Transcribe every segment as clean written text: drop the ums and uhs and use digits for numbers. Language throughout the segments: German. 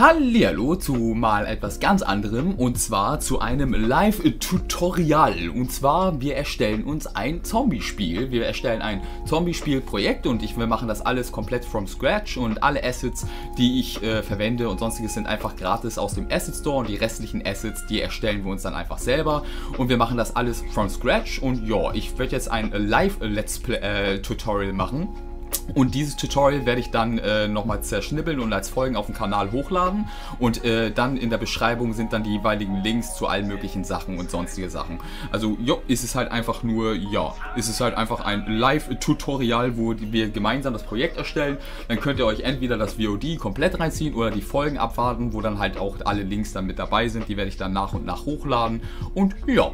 Hallihallo zu mal etwas ganz anderem, und zwar zu einem Live-Tutorial. Und zwar, wir erstellen uns ein Zombie-Spiel. Wir erstellen ein Zombie-Spiel-Projekt und wir machen das alles komplett from scratch. Und alle Assets, die ich verwende und sonstiges, sind einfach gratis aus dem Asset Store. Und die restlichen Assets, die erstellen wir uns dann einfach selber. Und wir machen das alles from scratch. Und ja, ich werde jetzt ein Live-Let's Play-Tutorial machen. Und dieses Tutorial werde ich dann nochmal zerschnippeln und als Folgen auf dem Kanal hochladen. Und dann in der Beschreibung sind dann die jeweiligen Links zu allen möglichen Sachen und sonstige Sachen. Also jo, ist es halt einfach nur, ja, ist es halt einfach ein Live-Tutorial, wo wir gemeinsam das Projekt erstellen. Dann könnt ihr euch entweder das VOD komplett reinziehen oder die Folgen abwarten, wo dann halt auch alle Links dann mit dabei sind. Die werde ich dann nach und nach hochladen. Und ja,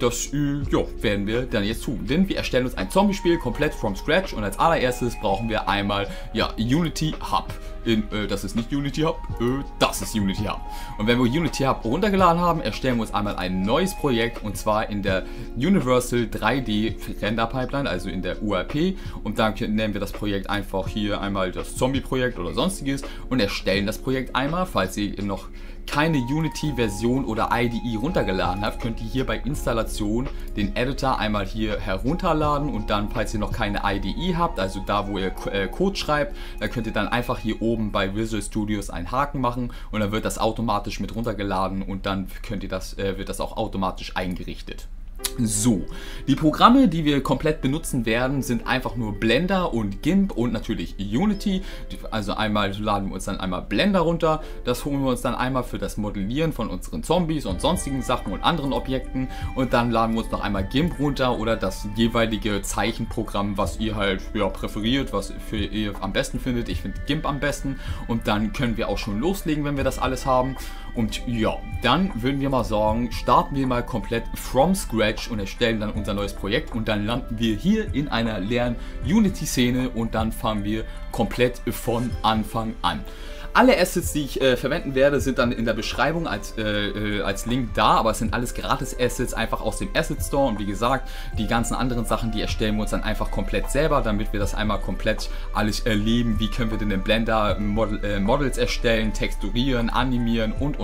das jo, werden wir dann jetzt tun. Denn wir erstellen uns ein Zombie-Spiel komplett from scratch und als allererstes brauchen wir einmal, ja, Unity Hub. Das ist nicht Unity Hub, das ist Unity Hub. Und wenn wir Unity Hub runtergeladen haben, erstellen wir uns einmal ein neues Projekt, und zwar in der Universal 3D Render Pipeline, also in der URP. Und dann nennen wir das Projekt einfach hier einmal das Zombie-Projekt oder sonstiges und erstellen das Projekt einmal. Falls ihr noch keine Unity-Version oder IDE runtergeladen habt, könnt ihr hier bei Installation den Editor einmal hier herunterladen. Und dann, falls ihr noch keine IDE habt, also da wo ihr Code schreibt, da könnt ihr dann einfach hier oben bei Visual Studios einen Haken machen und dann wird das automatisch mit runtergeladen und dann könnt ihr das, wird das auch automatisch eingerichtet. So, die Programme, die wir komplett benutzen werden, sind einfach nur Blender und GIMP und natürlich Unity. Also einmal laden wir uns dann einmal Blender runter, das holen wir uns dann einmal für das Modellieren von unseren Zombies und sonstigen Sachen und anderen Objekten, und dann laden wir uns noch einmal GIMP runter oder das jeweilige Zeichenprogramm, was ihr halt ja, präferiert, was ihr am besten findet. Ich finde GIMP am besten, und dann können wir auch schon loslegen, wenn wir das alles haben. Und ja, dann würden wir mal sagen, starten wir mal komplett from scratch und erstellen dann unser neues Projekt, und dann landen wir hier in einer leeren Unity-Szene und dann fahren wir komplett von Anfang an. Alle Assets, die ich verwenden werde, sind dann in der Beschreibung als Link da, aber es sind alles Gratis-Assets, einfach aus dem Asset Store, und wie gesagt, die ganzen anderen Sachen, die erstellen wir uns dann einfach komplett selber, damit wir das einmal komplett alles erleben. Wie können wir denn in Blender Models erstellen, texturieren, animieren und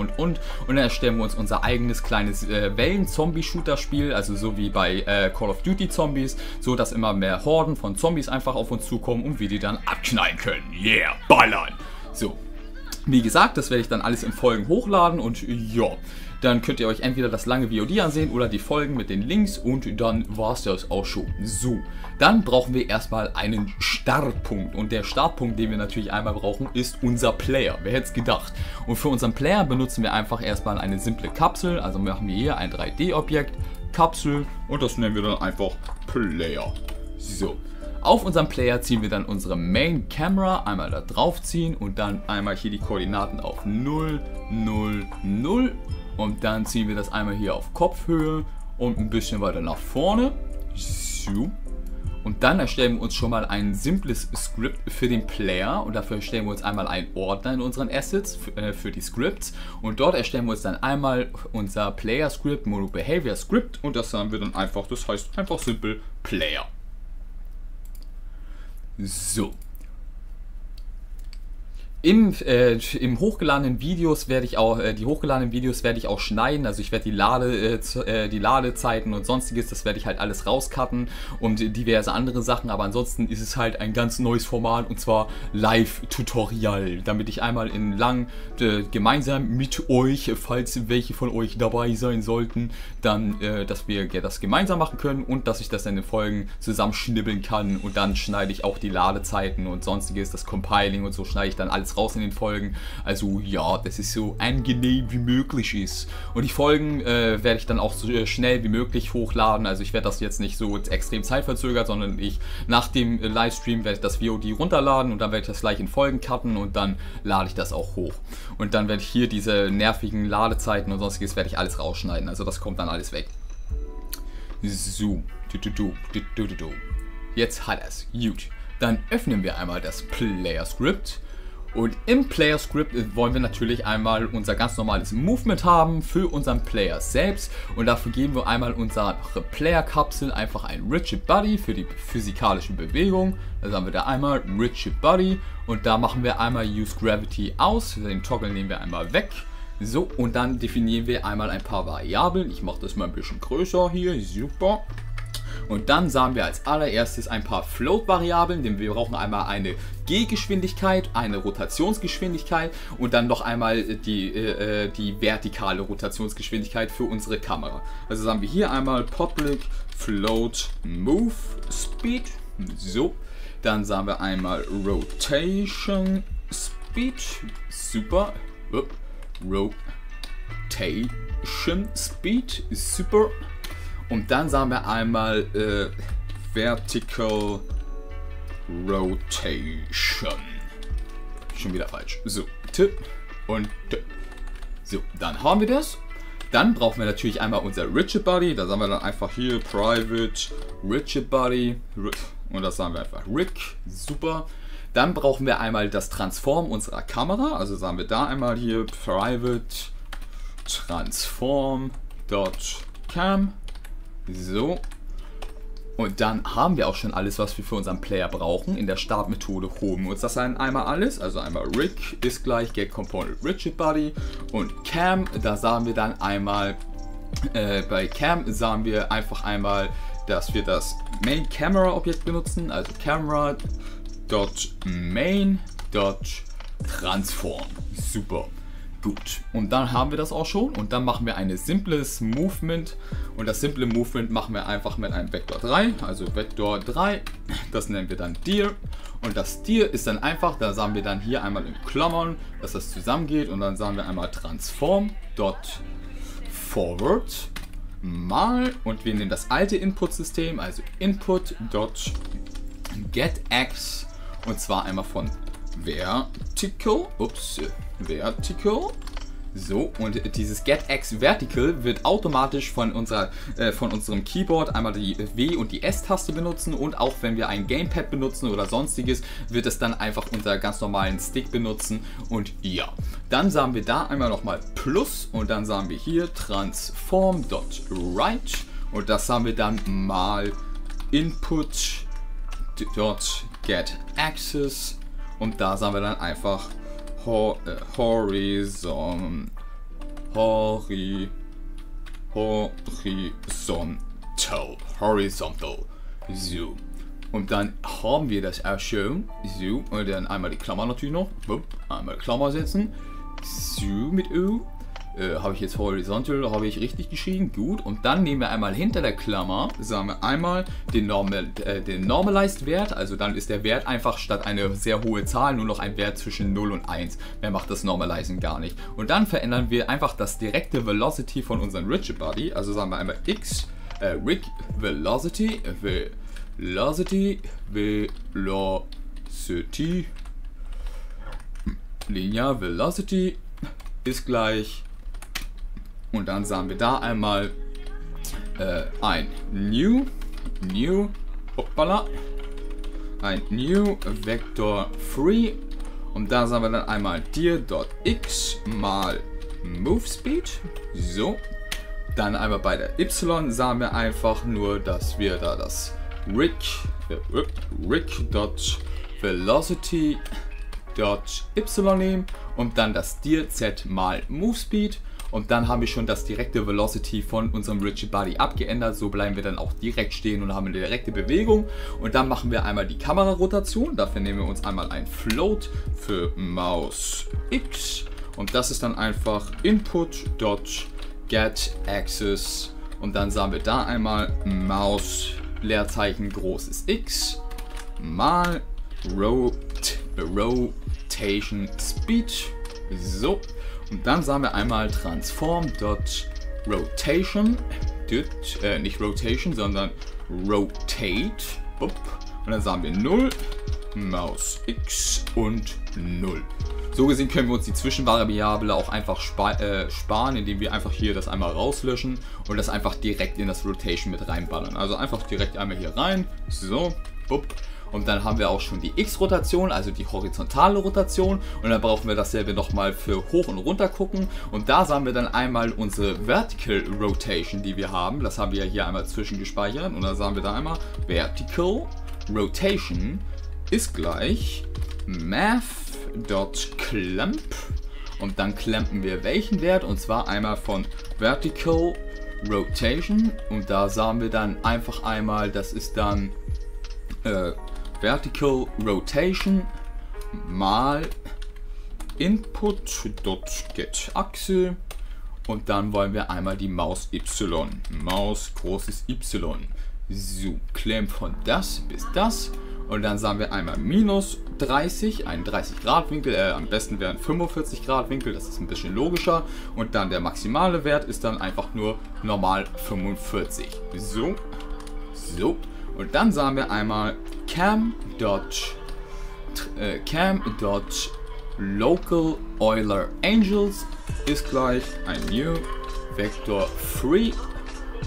dann erstellen wir uns unser eigenes kleines Wellen-Zombie-Shooter-Spiel, also so wie bei Call of Duty-Zombies, so dass immer mehr Horden von Zombies einfach auf uns zukommen und wir die dann abknallen können. Yeah, ballern! So. Wie gesagt, das werde ich dann alles in Folgen hochladen, und ja, dann könnt ihr euch entweder das lange VOD ansehen oder die Folgen mit den Links, und dann war es das auch schon. So, dann brauchen wir erstmal einen Startpunkt, und der Startpunkt, den wir natürlich einmal brauchen, ist unser Player. Wer hätte es gedacht? Und für unseren Player benutzen wir einfach erstmal eine simple Kapsel, also machen wir hier ein 3D-Objekt, Kapsel, und das nennen wir dann einfach Player. So. Auf unserem Player ziehen wir dann unsere Main Camera, einmal da drauf ziehen und dann einmal hier die Koordinaten auf 0, 0, 0. Und dann ziehen wir das einmal hier auf Kopfhöhe und ein bisschen weiter nach vorne. So. Und dann erstellen wir uns schon mal ein simples Script für den Player, und dafür erstellen wir uns einmal einen Ordner in unseren Assets für die Scripts, und dort erstellen wir uns dann einmal unser Player Script, Mono Behavior Script, und das haben wir dann einfach, das heißt einfach simpel Player. So. Im hochgeladenen Videos werde ich auch schneiden, also ich werde die Ladezeiten und sonstiges, das werde ich halt alles rauscutten und diverse andere Sachen, aber ansonsten ist es halt ein ganz neues Format, und zwar Live-Tutorial, damit ich einmal in lang gemeinsam mit euch, falls welche von euch dabei sein sollten, dann, dass wir das gemeinsam machen können und dass ich das in den Folgen zusammenschnibbeln kann, und dann schneide ich auch die Ladezeiten und sonstiges, das Compiling und so schneide ich dann alles raus in den Folgen. Also ja, das ist so angenehm wie möglich ist. Und die Folgen werde ich dann auch so schnell wie möglich hochladen. Also ich werde das jetzt nicht so extrem zeitverzögert, sondern ich nach dem Livestream werde ich das VOD runterladen und dann werde ich das gleich in Folgen cutten und dann lade ich das auch hoch. Und dann werde ich hier diese nervigen Ladezeiten und sonstiges werde ich alles rausschneiden. Also das kommt dann alles weg. So. Jetzt hat es. Gut. Dann öffnen wir einmal das Player-Script. Und im Player Script wollen wir natürlich einmal unser ganz normales Movement haben für unseren Player selbst. Und dafür geben wir einmal unsere Player Kapsel einfach ein Rigidbody für die physikalische Bewegung. Also haben wir da einmal Rigidbody und da machen wir einmal Use Gravity aus. Den Toggle nehmen wir einmal weg. So, und dann definieren wir einmal ein paar Variablen. Ich mache das mal ein bisschen größer hier. Super. Und dann sagen wir als allererstes ein paar Float-Variablen, denn wir brauchen einmal eine G-Geschwindigkeit, eine Rotationsgeschwindigkeit und dann noch einmal die vertikale Rotationsgeschwindigkeit für unsere Kamera. Also sagen wir hier einmal Public Float Move Speed. So, dann sagen wir einmal Rotation Speed. Super. Rotation Speed. Super. Und dann sagen wir einmal Vertical Rotation. Schon wieder falsch. So, Tipp und Tipp. So, dann haben wir das. Dann brauchen wir natürlich einmal unser Rigidbody. Da sagen wir dann einfach hier Private Rigidbody. Und das sagen wir einfach Rig. Super. Dann brauchen wir einmal das Transform unserer Kamera. Also sagen wir da einmal hier Private Transform.cam. So, und dann haben wir auch schon alles, was wir für unseren Player brauchen. In der Startmethode holen wir uns das dann einmal alles. Also einmal Rig ist gleich Get Component Rigidbody und Cam, da sagen wir dann einmal, bei Cam sagen wir einfach einmal, dass wir das Main Camera Objekt benutzen. Also Camera.Main.Transform. Super. Gut, und dann haben wir das auch schon und dann machen wir ein simples Movement und das simple Movement machen wir einfach mit einem Vector 3, also Vector 3, das nennen wir dann Deer und das Deer ist dann einfach, da sagen wir dann hier einmal in Klammern, dass das zusammengeht und dann sagen wir einmal Transform.Forward mal und wir nehmen das alte Input-System, also Input.GetX und zwar einmal von Vertical, Vertical. So, und dieses GetX Vertical wird automatisch von unserem Keyboard einmal die W- und die S-Taste benutzen und auch wenn wir ein Gamepad benutzen oder sonstiges, wird es dann einfach unseren ganz normalen Stick benutzen und ja. Dann sagen wir da einmal nochmal Plus und dann sagen wir hier Transform.Right und das haben wir dann mal Input.GetAxis. Und da sagen wir dann einfach Horizontal. So. Und dann haben wir das auch schon. So. Und dann einmal die Klammer natürlich noch. Einmal Klammer setzen. So mit Ö. Habe ich jetzt Horizontal, habe ich richtig geschrieben, gut. Und dann nehmen wir einmal hinter der Klammer, sagen wir einmal den Normalized Wert, also dann ist der Wert einfach statt eine sehr hohe Zahl nur noch ein Wert zwischen 0 und 1. Mehr macht das Normalizen gar nicht. Und dann verändern wir einfach das direkte Velocity von unserem Rigidbody, also sagen wir einmal X, Rig Velocity, Linear Velocity ist gleich. Und dann sagen wir da einmal ein new Vector 3 und da sagen wir dann einmal dir.x mal Move Speed. So, dann einmal bei der Y sagen wir einfach nur, dass wir da das Rig.Velocity.y nehmen und dann das dir z mal Move Speed. Und dann haben wir schon das direkte Velocity von unserem Rigidbody abgeändert. So bleiben wir dann auch direkt stehen und haben eine direkte Bewegung. Und dann machen wir einmal die Kamerarotation. Dafür nehmen wir uns einmal ein Float für Maus X. Und das ist dann einfach Input.GetAxis. Und dann sagen wir da einmal Maus Leerzeichen großes X mal Rotation Speed. So. Und dann sagen wir einmal Transform.Rotation, nicht Rotation, sondern Rotate. Und dann sagen wir 0, Maus X und 0. So gesehen können wir uns die Zwischenvariable auch einfach sparen, indem wir einfach hier das einmal rauslöschen und das einfach direkt in das Rotation mit reinballern. Also einfach direkt einmal hier rein, so, Und dann haben wir auch schon die X-Rotation, also die horizontale Rotation. Und dann brauchen wir dasselbe nochmal für hoch und runter gucken. Und da sahen wir dann einmal unsere Vertical Rotation, die wir haben. Das haben wir ja hier einmal zwischengespeichert. Und dann sahen wir da einmal Vertical Rotation ist gleich math.clamp. Und dann klemmen wir welchen Wert, und zwar einmal von Vertical Rotation, und da sahen wir dann einfach einmal, das ist dann Vertical Rotation mal Input.getAxel, und dann wollen wir einmal die Maus Y, Maus großes Y, so, klemmen von das bis das. Und dann sagen wir einmal minus 30, einen 30 Grad Winkel, am besten wäre ein 45 Grad Winkel, das ist ein bisschen logischer. Und dann der maximale Wert ist dann einfach nur normal 45. So, so. Und dann sagen wir einmal cam.local Euler Angels ist gleich ein new Vector 3,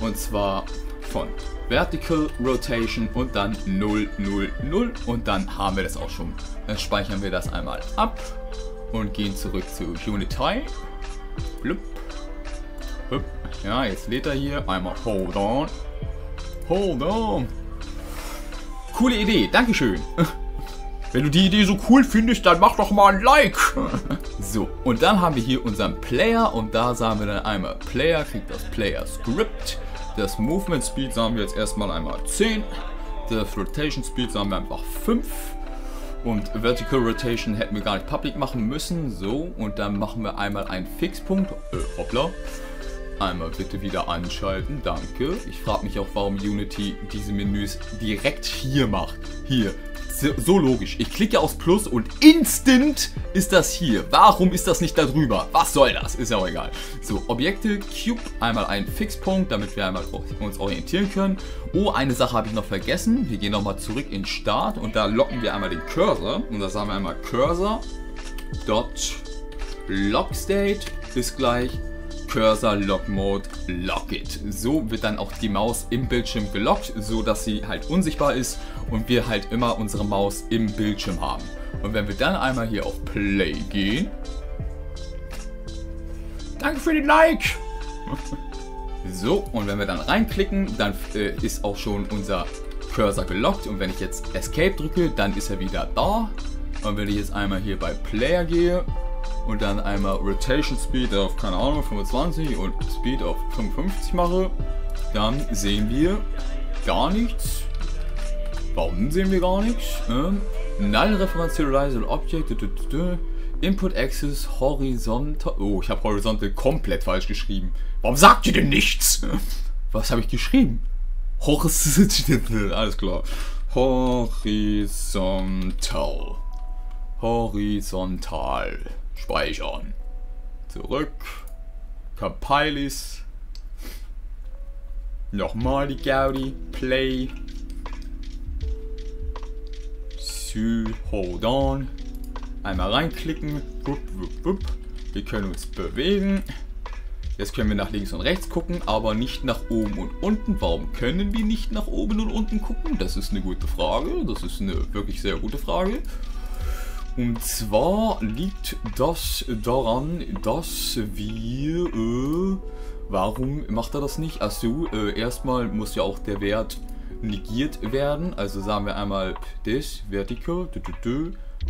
und zwar von Vertical Rotation und dann 0, 0, 0, und dann haben wir das auch schon. Dann speichern wir das einmal ab und gehen zurück zu Unity. Blub. Blub. Ja, jetzt lädt er hier einmal Hold on. Hold on. Coole Idee, Dankeschön. Wenn du die Idee so cool findest, dann mach doch mal ein Like. So, und dann haben wir hier unseren Player, und da sagen wir dann einmal Player, kriegt das Player Script. Das Movement Speed sagen wir jetzt erstmal einmal 10, das Rotation Speed sagen wir einfach 5, und Vertical Rotation hätten wir gar nicht public machen müssen, so, und dann machen wir einmal einen Fixpunkt, hoppla, einmal bitte wieder anschalten, danke. Ich frage mich auch, warum Unity diese Menüs direkt hier macht, hier, so logisch, ich klicke aufs Plus und instant ist das hier, warum ist das nicht da drüber, was soll das, ist ja auch egal. So, Objekte, Cube, einmal einen Fixpunkt, damit wir einmal uns orientieren können. Oh, eine Sache habe ich noch vergessen, wir gehen nochmal zurück in Start und da locken wir einmal den Cursor, und da sagen wir einmal Cursor.lockstate ist gleich Cursor Lock Mode Lock It. So wird dann auch die Maus im Bildschirm gelockt, so dass sie halt unsichtbar ist und wir halt immer unsere Maus im Bildschirm haben. Und wenn wir dann einmal hier auf Play gehen. Danke für den Like! So, und wenn wir dann reinklicken, dann ist auch schon unser Cursor gelockt, und wenn ich jetzt Escape drücke, dann ist er wieder da. Und wenn ich jetzt einmal hier bei Player gehe, und dann einmal Rotation Speed auf, keine Ahnung, 25 und Speed auf 55 mache, dann sehen wir gar nichts. Warum sehen wir gar nichts? Null Reference Serializable Object, Input Access, Horizontal. Oh, ich habe Horizontal komplett falsch geschrieben. Warum sagt ihr denn nichts? Was habe ich geschrieben? Horizontal, alles klar. Horizontal. Horizontal. Speichern. Zurück. Compilis. Nochmal die Gaudi. Play. Hold on. Einmal reinklicken. Bup, bup, bup. Wir können uns bewegen. Jetzt können wir nach links und rechts gucken, aber nicht nach oben und unten. Warum können wir nicht nach oben und unten gucken? Das ist eine gute Frage. Das ist eine wirklich sehr gute Frage. Und zwar liegt das daran, dass wir, warum macht er das nicht? Achso, erstmal muss ja auch der Wert negiert werden. Also sagen wir einmal das, Vertical,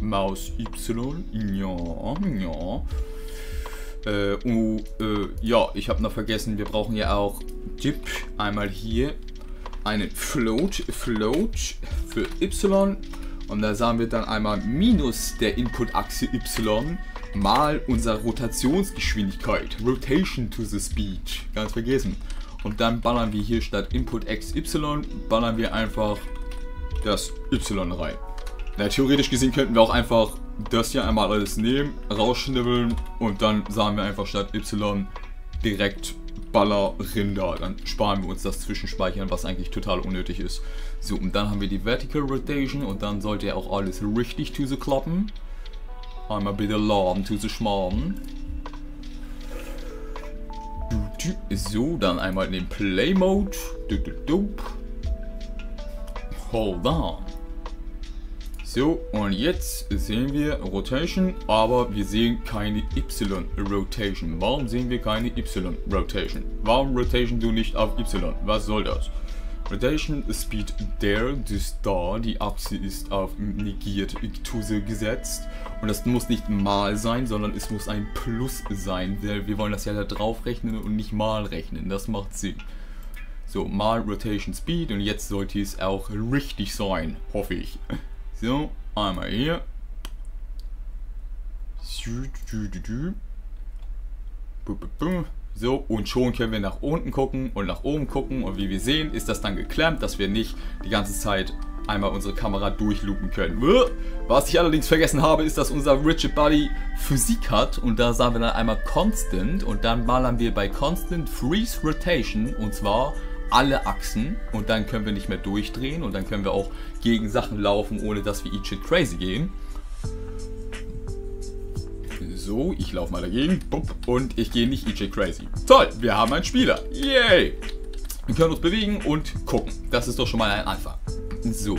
Maus Y, ja. Ja, ich habe noch vergessen, wir brauchen ja auch Dip, einmal hier einen Float für Y. Und da sagen wir dann einmal minus der Input-Achse Y mal unsere Rotationsgeschwindigkeit. Rotation to the Speed. Ganz vergessen. Und dann ballern wir hier statt Input-X Y, ballern wir einfach das Y rein. Na, theoretisch gesehen könnten wir auch einfach das hier einmal alles nehmen, rausschnibbeln und dann sagen wir einfach statt Y direkt Baller Rinder, dann sparen wir uns das Zwischenspeichern, was eigentlich total unnötig ist. So, und dann haben wir die Vertical Rotation und dann sollte ja auch alles richtig zu klappen. Einmal bitte laden zu schmarben. So, dann einmal in den Play Mode. Hold on. So, und jetzt sehen wir Rotation, aber wir sehen keine Y-Rotation. Warum sehen wir keine Y-Rotation? Warum rotation du nicht auf Y? Was soll das? Rotation Speed there, das da, die Achse ist auf negiert Ictuse gesetzt und das muss nicht mal sein, sondern es muss ein Plus sein, weil wir wollen das ja da drauf rechnen und nicht mal rechnen, das macht Sinn. So, mal Rotation Speed und jetzt sollte es auch richtig sein, hoffe ich. So, einmal hier. So, und schon können wir nach unten gucken und nach oben gucken. Und wie wir sehen, ist das dann geklemmt, dass wir nicht die ganze Zeit einmal unsere Kamera durchloopen können. Was ich allerdings vergessen habe, ist, dass unser Rigidbody Physik hat. Und da sagen wir dann einmal Constant. Und dann malern wir bei Constant Freeze Rotation. Und zwar alle Achsen. Und dann können wir nicht mehr durchdrehen. Und dann können wir auch gegen Sachen laufen, ohne dass wir eat shit crazy gehen. So, ich laufe mal dagegen. Und ich gehe nicht EJ Crazy. Toll, wir haben einen Spieler. Yay! Wir können uns bewegen und gucken. Das ist doch schon mal ein Anfang. So.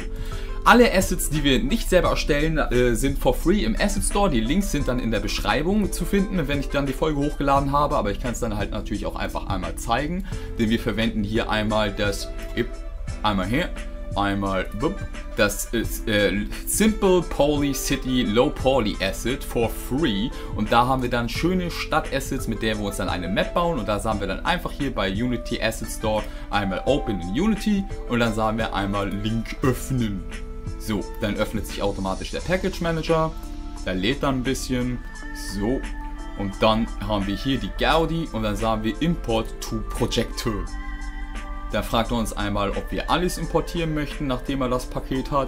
Alle Assets, die wir nicht selber erstellen, sind for free im Asset Store. Die Links sind dann in der Beschreibung zu finden, wenn ich dann die Folge hochgeladen habe. Aber ich kann es dann halt natürlich auch einfach einmal zeigen. Denn wir verwenden hier einmal das... Einmal her. Einmal das ist Simple Poly City Low Poly Asset for free und da haben wir dann schöne Stadt-Assets, mit der wir uns dann eine Map bauen und da sagen wir dann einfach hier bei Unity Asset Store einmal Open in Unity und dann sagen wir einmal Link öffnen. So, dann öffnet sich automatisch der Package Manager, der lädt dann ein bisschen, so und dann haben wir hier die Gaudi und dann sagen wir Import to Projekte. Da fragt er uns einmal, ob wir alles importieren möchten, nachdem er das Paket hat.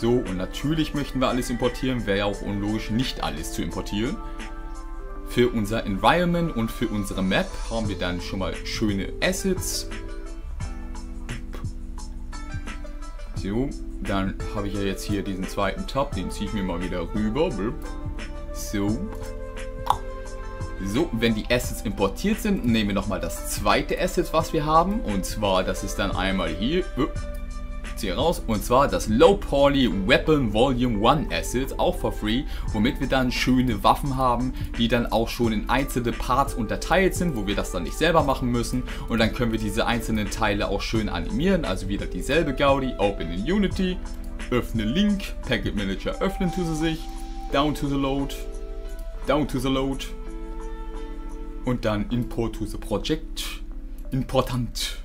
So, und natürlich möchten wir alles importieren, wäre ja auch unlogisch, nicht alles zu importieren. Für unser Environment und für unsere Map haben wir dann schon mal schöne Assets. So, dann habe ich ja jetzt hier diesen zweiten Tab, den ziehe ich mir mal wieder rüber. So. So, wenn die Assets importiert sind, nehmen wir nochmal das zweite Asset, was wir haben. Und zwar, das ist dann einmal hier. Hier raus. Und zwar das Low-Poly Weapon Volume 1 Asset, auch for free, womit wir dann schöne Waffen haben, die dann auch schon in einzelne Parts unterteilt sind, wo wir das dann nicht selber machen müssen. Und dann können wir diese einzelnen Teile auch schön animieren. Also wieder dieselbe Gaudi. Open in Unity. Öffne Link. Packet Manager öffnen tue sie sich. Down to the load. Down to the load. Und dann Import to the Project. Important.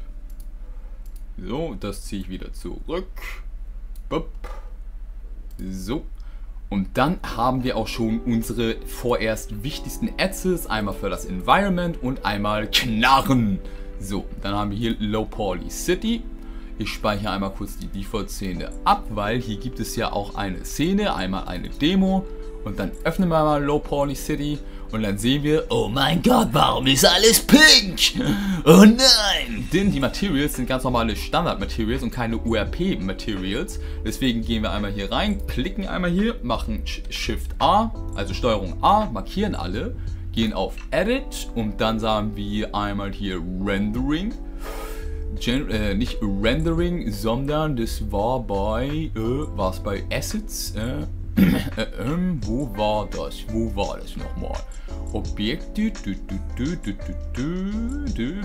So, das ziehe ich wieder zurück. Bop. So. Und dann haben wir auch schon unsere vorerst wichtigsten Assets. Einmal für das Environment und einmal Knarren. So, dann haben wir hier Low Poly City. Ich speichere einmal kurz die Default-Szene ab, weil hier gibt es ja auch eine Szene. Einmal eine Demo. Und dann öffnen wir mal Low Poly City. Und dann sehen wir, oh mein Gott, warum ist alles pink? Oh nein! Denn die Materials sind ganz normale Standard-Materials und keine URP-Materials. Deswegen gehen wir einmal hier rein, klicken einmal hier, machen Shift-A, also Steuerung A, markieren alle, gehen auf Edit und dann sagen wir einmal hier Rendering. Nicht Rendering, sondern das war bei, war's bei Assets, wo war das? Wo war das nochmal? Objekte,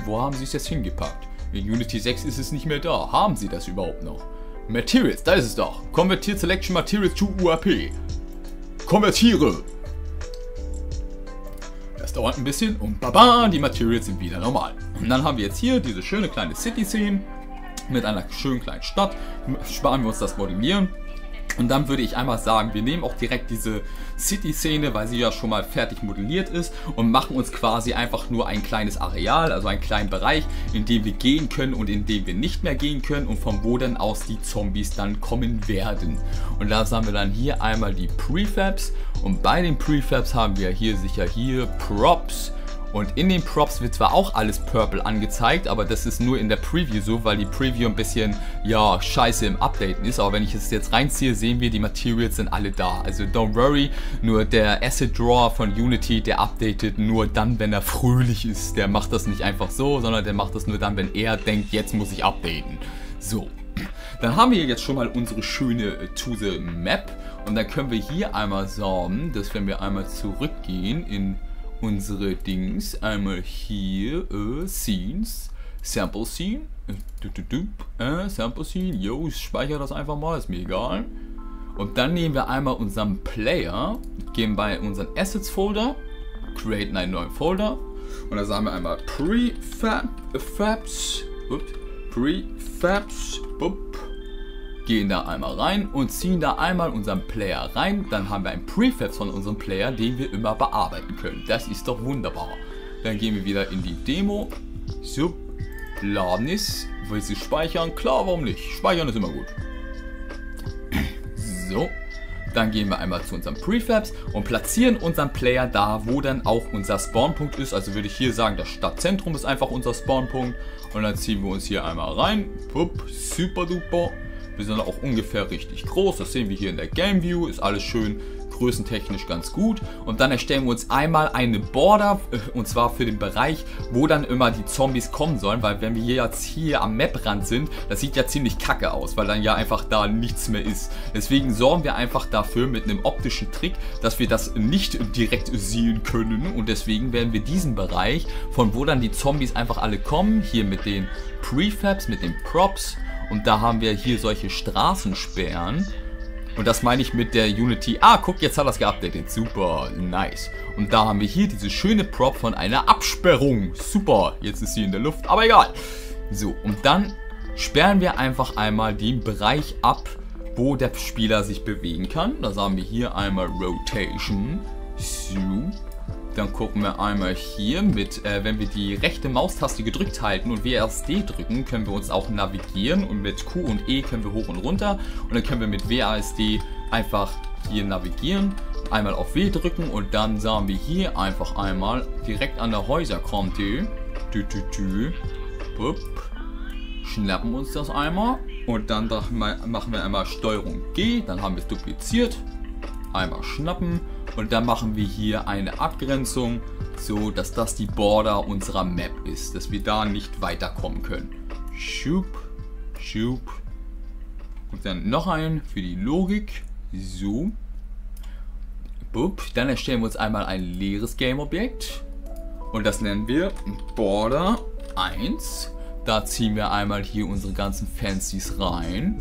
wo haben sie es jetzt hingepackt? In Unity 6 ist es nicht mehr da. Haben sie das überhaupt noch? Materials, da ist es doch. Konvertiert Selection Materials zu UAP. Konvertiere. Das dauert ein bisschen und baba, die Materials sind wieder normal. Und dann haben wir jetzt hier diese schöne kleine City-Szene mit einer schönen kleinen Stadt. Sparen wir uns das Modellieren. Und dann würde ich einmal sagen, wir nehmen auch direkt diese City-Szene, weil sie ja schon mal fertig modelliert ist und machen uns quasi einfach nur ein kleines Areal, also einen kleinen Bereich, in dem wir gehen können und in dem wir nicht mehr gehen können und von wo dann aus die Zombies dann kommen werden. Und da haben wir dann hier einmal die Prefabs und bei den Prefabs haben wir hier sicher hier Props. Und in den Props wird zwar auch alles purple angezeigt, aber das ist nur in der Preview so, weil die Preview ein bisschen, ja, scheiße im Updaten ist. Aber wenn ich es jetzt reinziehe, sehen wir, die Materials sind alle da. Also don't worry, nur der Asset Drawer von Unity, der updatet nur dann, wenn er fröhlich ist. Der macht das nicht einfach so, sondern der macht das nur dann, wenn er denkt, jetzt muss ich updaten. So. Dann haben wir jetzt schon mal unsere schöne To the Map und dann können wir hier einmal sagen, dass wenn wir einmal zurückgehen in unsere Dings, einmal hier Scenes, Sample Scene, Sample Scene, yo, ich speichere das einfach mal, ist mir egal. Und dann nehmen wir einmal unseren Player, gehen bei unseren Assets Folder, createn einen neuen Folder und dann sagen wir einmal Prefabs, gehen da einmal rein und ziehen da einmal unseren Player rein. Dann haben wir einen Prefab von unserem Player, den wir immer bearbeiten können. Das ist doch wunderbar. Dann gehen wir wieder in die Demo. So, laden es. Willst du speichern? Klar, warum nicht? Speichern ist immer gut. So, dann gehen wir einmal zu unseren Prefabs und platzieren unseren Player da, wo dann auch unser Spawnpunkt ist. Also würde ich hier sagen, das Stadtzentrum ist einfach unser Spawnpunkt. Und dann ziehen wir uns hier einmal rein. Pup, super duper. Wir sind auch ungefähr richtig groß. Das sehen wir hier in der Game View. Ist alles schön größentechnisch ganz gut. Und dann erstellen wir uns einmal eine Border. Und zwar für den Bereich, wo dann immer die Zombies kommen sollen. Weil wenn wir jetzt hier am Map-Rand sind, das sieht ja ziemlich kacke aus. Weil dann ja einfach da nichts mehr ist. Deswegen sorgen wir einfach dafür mit einem optischen Trick, dass wir das nicht direkt sehen können. Und deswegen werden wir diesen Bereich, von wo dann die Zombies einfach alle kommen, hier mit den Prefabs, mit den Props. Und da haben wir hier solche Straßensperren. Und das meine ich mit der Unity. Ah, guck, jetzt hat das geupdatet. Super, nice. Und da haben wir hier diese schöne Prop von einer Absperrung. Super, jetzt ist sie in der Luft, aber egal. So, und dann sperren wir einfach einmal den Bereich ab, wo der Spieler sich bewegen kann. Da haben wir hier einmal Rotation. So. Dann gucken wir einmal hier mit, wenn wir die rechte Maustaste gedrückt halten und WASD drücken, können wir uns auch navigieren und mit Q und E können wir hoch und runter und dann können wir mit WASD einfach hier navigieren, einmal auf W drücken und dann sagen wir hier einfach einmal direkt an der Häuser kommt die, schnappen uns das einmal und dann machen wir einmal STRG G, dann haben wir es dupliziert, einmal schnappen. Und dann machen wir hier eine Abgrenzung, so dass das die Border unserer Map ist, dass wir da nicht weiterkommen können. Schub, schub. Und dann noch einen für die Logik. So. Bup. Dann erstellen wir uns einmal ein leeres Game-Objekt. Und das nennen wir Border 1. Da ziehen wir einmal hier unsere ganzen Fancies rein.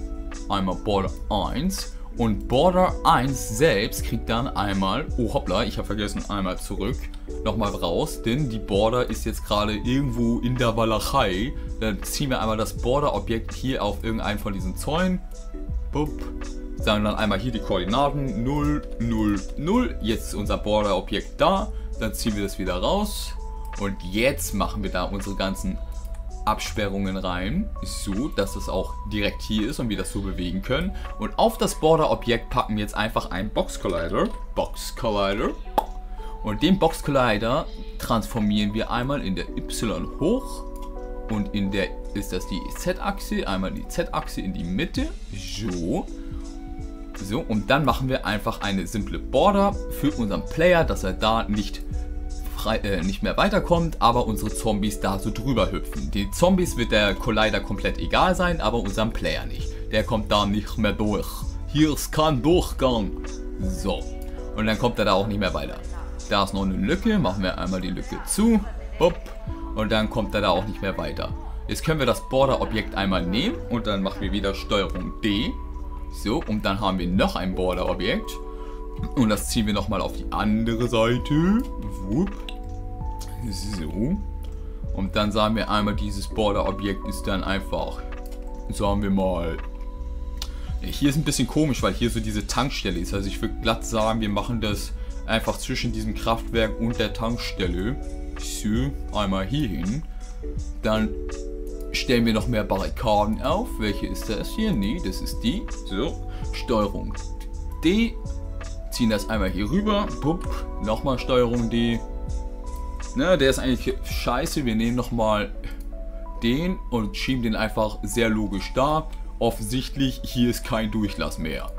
Einmal Border 1. Und Border 1 selbst kriegt dann einmal, oh hoppla, ich habe vergessen, einmal zurück, nochmal raus, denn die Border ist jetzt gerade irgendwo in der Walachei. Dann ziehen wir einmal das Border-Objekt hier auf irgendeinen von diesen Zäunen, bup, sagen dann einmal hier die Koordinaten, 0, 0, 0, jetzt ist unser Border-Objekt da, dann ziehen wir das wieder raus und jetzt machen wir da unsere ganzen Absperrungen rein, so dass es auch direkt hier ist und wir das so bewegen können. Und auf das Border-Objekt packen wir jetzt einfach einen Box Collider. Und den Box Collider transformieren wir einmal in der Y hoch und in der, ist das die Z-Achse, einmal die Z-Achse in die Mitte, so. So, und dann machen wir einfach eine simple Border für unseren Player, dass er da nicht mehr weiterkommt, aber unsere Zombies da so drüber hüpfen. Den Zombies wird der Collider komplett egal sein, aber unserem Player nicht. Der kommt da nicht mehr durch. Hier ist kein Durchgang. So. Und dann kommt er da auch nicht mehr weiter. Da ist noch eine Lücke. Machen wir einmal die Lücke zu. Bup. Und dann kommt er da auch nicht mehr weiter. Jetzt können wir das Border-Objekt einmal nehmen und dann machen wir wieder STRG D. So, und dann haben wir noch ein Border-Objekt. Und das ziehen wir nochmal auf die andere Seite. Wupp. So. Und dann sagen wir einmal, dieses Border-Objekt ist dann einfach, sagen wir mal, hier ist ein bisschen komisch, weil hier so diese Tankstelle ist. Also ich würde glatt sagen, wir machen das einfach zwischen diesem Kraftwerk und der Tankstelle. So, einmal hier hin. Dann stellen wir noch mehr Barrikaden auf. Welche ist das hier? Nee, das ist die. So, STRG D. Ziehen das einmal hier rüber, bupp, nochmal STRG D. Na, der ist eigentlich scheiße, wir nehmen nochmal den und schieben den einfach sehr logisch da. Offensichtlich, hier ist kein Durchlass mehr.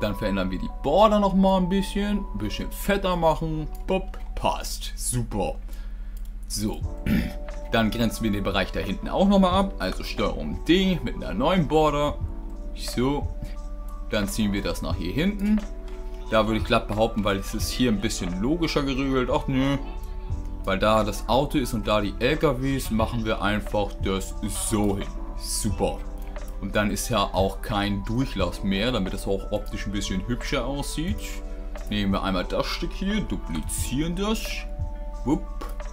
Dann verändern wir die Border nochmal ein bisschen fetter machen, bupp, passt, super. So, Dann grenzen wir den Bereich da hinten auch nochmal ab. Also STRG D mit einer neuen Border. So. Dann ziehen wir das nach hier hinten. Da würde ich glatt behaupten, weil es ist hier ein bisschen logischer geregelt. Ach nö. Weil da das Auto ist und da die LKWs, machen wir einfach das so hin. Super. Und dann ist ja auch kein Durchlass mehr, damit es auch optisch ein bisschen hübscher aussieht. Nehmen wir einmal das Stück hier, duplizieren das. Wupp.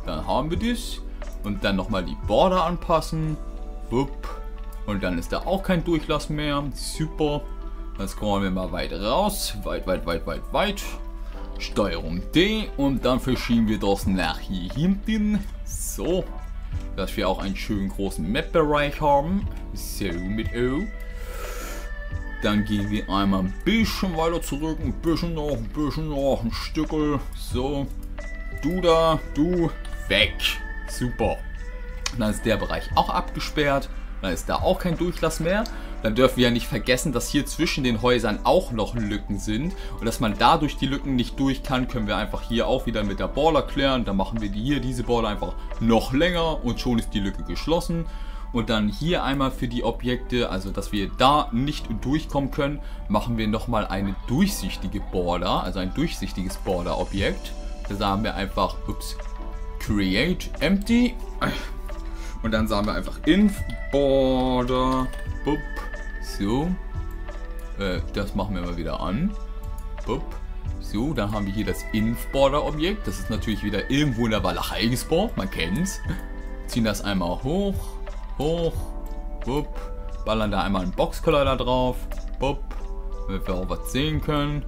Dann haben wir das. Und dann nochmal die Border anpassen. Wupp. Und dann ist da auch kein Durchlass mehr. Super. Dann scrollen wir mal weit raus. Weit, weit, weit, weit, weit. STRG D. Und dann verschieben wir das nach hier hinten. So. Dass wir auch einen schönen großen Map-Bereich haben. So, mit O. Dann gehen wir einmal ein bisschen weiter zurück. Ein bisschen noch, ein Stückel. So. Du da, du. Weg. Super. Dann ist der Bereich auch abgesperrt. Dann ist da auch kein Durchlass mehr. Dann dürfen wir ja nicht vergessen, dass hier zwischen den Häusern auch noch Lücken sind. Und dass man dadurch die Lücken nicht durch kann, können wir einfach hier auch wieder mit der Border klären. Dann machen wir hier diese Border einfach noch länger und schon ist die Lücke geschlossen. Und dann hier einmal für die Objekte, also dass wir da nicht durchkommen können, machen wir nochmal eine durchsichtige Border, also ein durchsichtiges Border-Objekt. Da sagen wir einfach, ups, Create Empty. Und dann sagen wir einfach Inf Border. Bup. So. Das machen wir mal wieder an. Bup. So, dann haben wir hier das Inf Border Objekt. Das ist natürlich wieder irgendwo in der Walachei gespawnt. Man kennt's. Ziehen das einmal hoch. Hoch. Bup. Ballern da einmal einen Box Collider drauf. Bup. Damit wir auch was sehen können.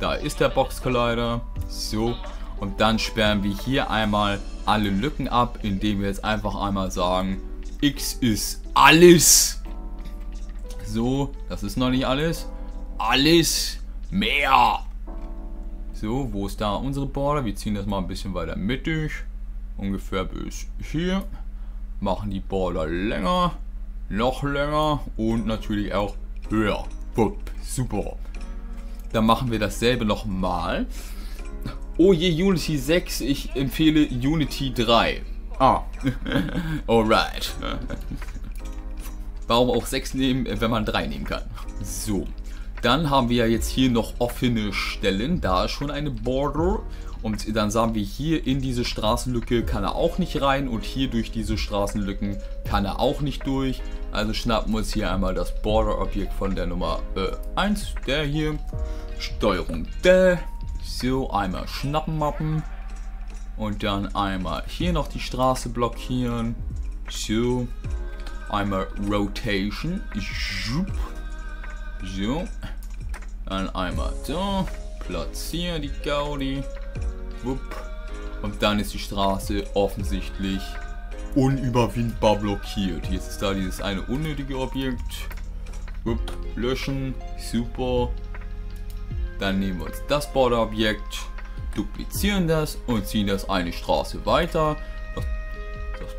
Da ist der Box Collider. So. Und dann sperren wir hier einmal alle Lücken ab, indem wir jetzt einfach einmal sagen, X ist alles. So, das ist noch nicht alles. Alles mehr. So, wo ist da unsere Border? Wir ziehen das mal ein bisschen weiter mittig. Ungefähr bis hier. Machen die Border länger, noch länger und natürlich auch höher. Super. Dann machen wir dasselbe nochmal. Oh je, Unity 6, ich empfehle Unity 3. Ah. Alright. Warum auch 6 nehmen, wenn man 3 nehmen kann? So. Dann haben wir ja jetzt hier noch offene Stellen. Da ist schon eine Border. Und dann sagen wir hier in diese Straßenlücke kann er auch nicht rein. Und hier durch diese Straßenlücken kann er auch nicht durch. Also schnappen wir uns hier einmal das Border-Objekt von der Nummer 1. Der hier. STRG D. So, einmal Schnappenmappen und dann einmal hier noch die Straße blockieren. So, einmal Rotation. So, dann einmal so, platzieren die Gaudi. Und dann ist die Straße offensichtlich unüberwindbar blockiert. Jetzt ist da dieses eine unnötige Objekt. Löschen, super. Dann nehmen wir uns das Border-Objekt, duplizieren das und ziehen das eine Straße weiter.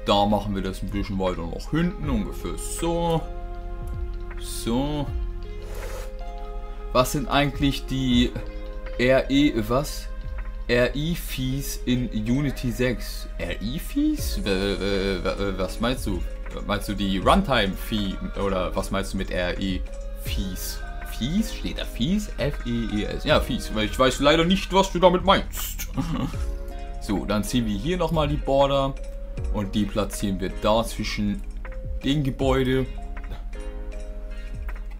Da machen wir das ein bisschen weiter nach hinten, ungefähr so. So. Was sind eigentlich die RI-Fees in Unity 6? RI-Fees? Was meinst du? Meinst du die Runtime-Fee oder was meinst du mit RI-Fees? Fies? Steht da Fies? F-E-E-S. Ja, Fies. Weil ich weiß leider nicht, was du damit meinst. So, dann ziehen wir hier nochmal die Border. Und die platzieren wir da zwischen den Gebäude.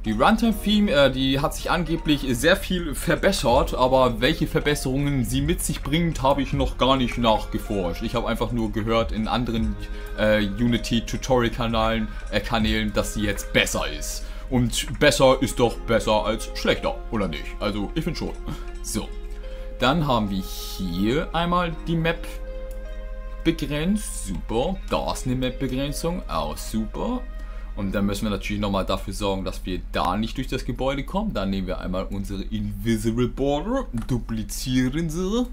Die Runtime Theme, die hat sich angeblich sehr viel verbessert. Aber welche Verbesserungen sie mit sich bringt, habe ich noch gar nicht nachgeforscht. Ich habe einfach nur gehört in anderen Unity-Tutorial-Kanälen, dass sie jetzt besser ist. Und besser ist doch besser als schlechter, oder nicht? Also, ich finde schon. So, dann haben wir hier einmal die Map begrenzt. Super. Da ist eine Map-Begrenzung. Auch super. Und dann müssen wir natürlich nochmal dafür sorgen, dass wir da nicht durch das Gebäude kommen. Dann nehmen wir einmal unsere Invisible Border, duplizieren sie.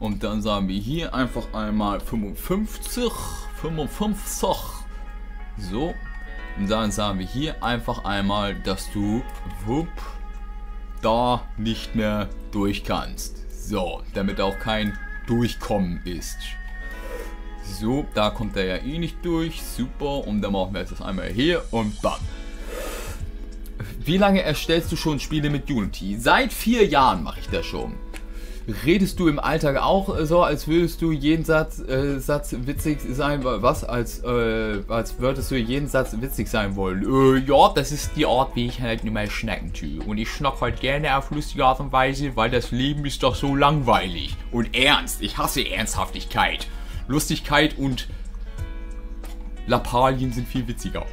Und dann sagen wir hier einfach einmal 55. 55. So. Und dann sagen wir hier einfach einmal, dass du wupp, da nicht mehr durch kannst. So, damit auch kein Durchkommen ist. So, da kommt er ja eh nicht durch. Super. Und dann machen wir jetzt das einmal hier und bam. Wie lange erstellst du schon Spiele mit Unity? Seit 4 Jahren mache ich das schon. Redest du im Alltag auch so, als würdest du jeden Satz witzig sein? Was? Als würdest du jeden Satz witzig sein wollen? Ja, das ist die Art, wie ich halt nur mal schnacken tue. Und ich schnack halt gerne auf lustige Art und Weise, weil das Leben ist doch so langweilig. Und ernst. Ich hasse Ernsthaftigkeit. Lustigkeit und Lappalien sind viel witziger.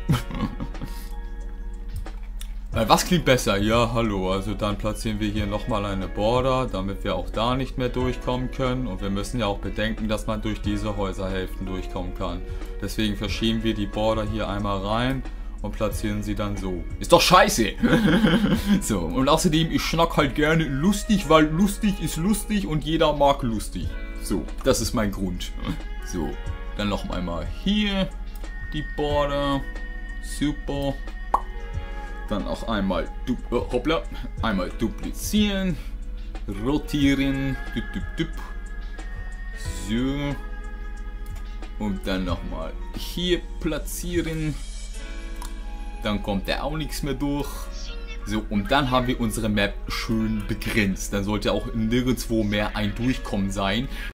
Was klingt besser? Ja, hallo, also dann platzieren wir hier nochmal eine Border, damit wir auch da nicht mehr durchkommen können. Und wir müssen ja auch bedenken, dass man durch diese Häuserhälften durchkommen kann. Deswegen verschieben wir die Border hier einmal rein und platzieren sie dann so. Ist doch scheiße! So, und außerdem, ich schnack halt gerne lustig, weil lustig ist lustig und jeder mag lustig. So, das ist mein Grund. So, dann noch einmal hier die Border. Super. Dann auch einmal, hoppla, einmal duplizieren, rotieren, so, und dann nochmal hier platzieren, dann kommt da auch nichts mehr durch, so, und dann haben wir unsere Map schön begrenzt, dann sollte auch nirgendwo mehr ein Durchkommen sein,